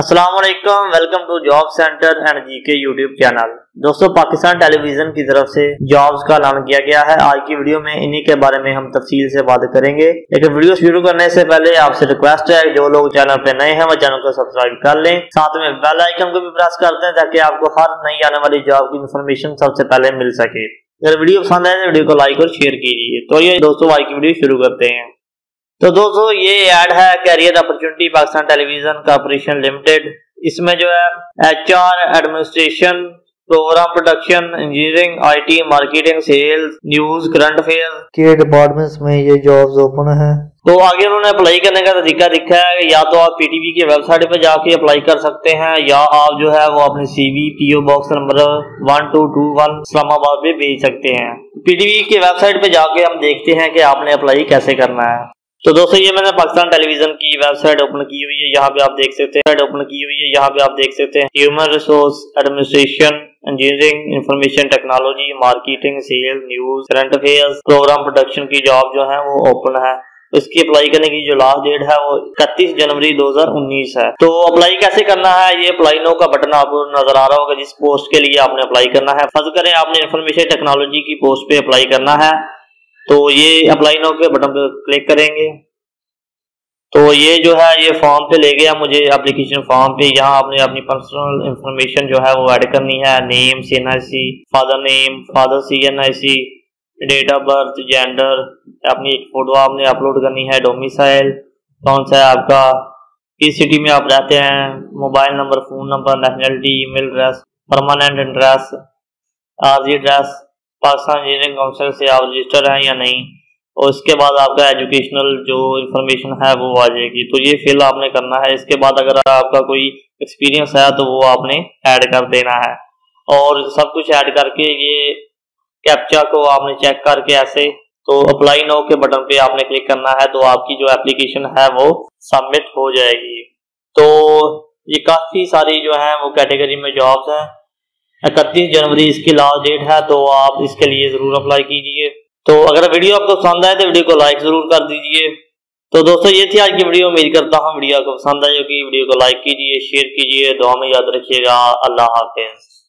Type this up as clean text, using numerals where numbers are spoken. अस्सलामुअलैकुम, welcome to job centre and GK YouTube channel. दोस्तों, Pakistan television की तरफ से जॉब्स का ऐलान किया गया है। आज की वीडियो में इन्हीं के बारे में हम तफसील से बात करेंगे, लेकिन वीडियो शुरू करने से पहले आपसे रिक्वेस्ट है, जो लोग चैनल पे नए हैं वो चैनल को सब्सक्राइब कर लें, साथ में बेल आइकन को भी प्रेस कर दें ताकि आपको हर नई आने वाली जॉब की इंफॉर्मेशन सबसे पहले मिल सके। अगर वीडियो पसंद आए तो वीडियो को लाइक और शेयर कीजिए। तो ये दोस्तों आज की वीडियो शुरू करते हैं। तो दोस्तों ये ऐड है career opportunity Pakistan television corporation limited. इसमें जो है HR, administration, programme production, engineering, IT, marketing, sales, news, current affair के डिपार्टमेंट्स में ये जॉब्स ओपन है। तो आगे उन्होंने अप्लाई करने का तरीका दिखा है, या तो आप PTV की वेबसाइट पर जाके अप्लाई कर सकते हैं, या आप जो है वो अपने CV PO box number 1221 Islamabad में भेज सकते हैं। PTV की वेबसाइट पर जाके हम देखते हैं कि आपने अप्लाई कैसे करना है। तो दोस्तों ये मैंने पाकिस्तान टेलीविजन की वेबसाइट ओपन की हुई है, यहाँ पे आप देख सकते हैं human resource, administration, engineering, information technology, marketing, sales, news, current affairs, programme production की जॉब जो है वो ओपन है। इसकी अप्लाई करने की जो लास्ट डेट है वो 31 जनवरी 2019 है। तो अप्लाई कैसे करना है, ये अप्लाई नो का बटन आपको नजर आ रहा होगा जिस पोस्ट के लिए आपने अप्लाई करना है। फर्ज करें आपने इंफॉर्मेशन टेक्नोलॉजी की पोस्ट पे अप्लाई करना है, तो ये अप्लाई नाउ के बटन पर क्लिक करेंगे। तो ये जो है ये फॉर्म पे ले गया मुझे, एप्लीकेशन फॉर्म पे। यहाँ आपने अपनी पर्सनल इंफॉर्मेशन जो है वो ऐड करनी है, name CNIC, father name father CNIC, date of birth, gender, अपनी फोटो आपने अपलोड करनी है, डोमिसाइल कौन सा है आपका, किस सिटी में आप रहते हैं, mobile number, phone number, nationality, email address, permanent address, RG address, Pakistan engineering council से आप रजिस्टर हैं या नहीं, और इसके बाद आपका एजुकेशनल जो इन्फॉर्मेशन है वो आ जाएगी। तो ये फिल आपने करना है। इसके बाद अगर आपका कोई एक्सपीरियंस है तो वो आपने ऐड कर देना है, और सब कुछ ऐड करके ये कैप्चा को आपने चेक करके ऐसे तो अप्लाई नाउ के बटन पे आपने क्लिक करना है। तो आपकी जो एप्लीकेशन है वो सबमिट हो जाएगी। तो ये काफ़ी सारी जो है वो कैटेगरी में जॉब्स हैं। 31 जनवरी इसकी लास्ट डेट है, तो आप इसके लिए जरूर अप्लाई कीजिए। तो अगर वीडियो आपको पसंद आए तो वीडियो को लाइक जरूर कर दीजिए। तो दोस्तों ये थी आज की वीडियो। उम्मीद करता हूँ वीडियो आपको पसंद आई होगी। वीडियो को लाइक कीजिए, शेयर कीजिए, दुआ में याद रखिएगा। अल्लाह हाफिज।